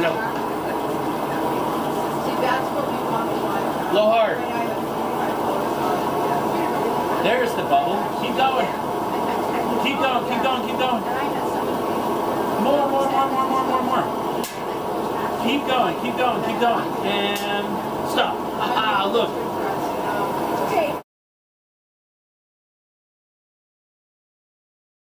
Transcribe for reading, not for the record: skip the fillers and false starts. No. See, that's what we want to watch. Blow hard. There's the bubble. Keep going. Keep going, keep going, keep going. More, more, more, more, more, more, more. Keep going, keep going, keep going. And stop. Ah, look.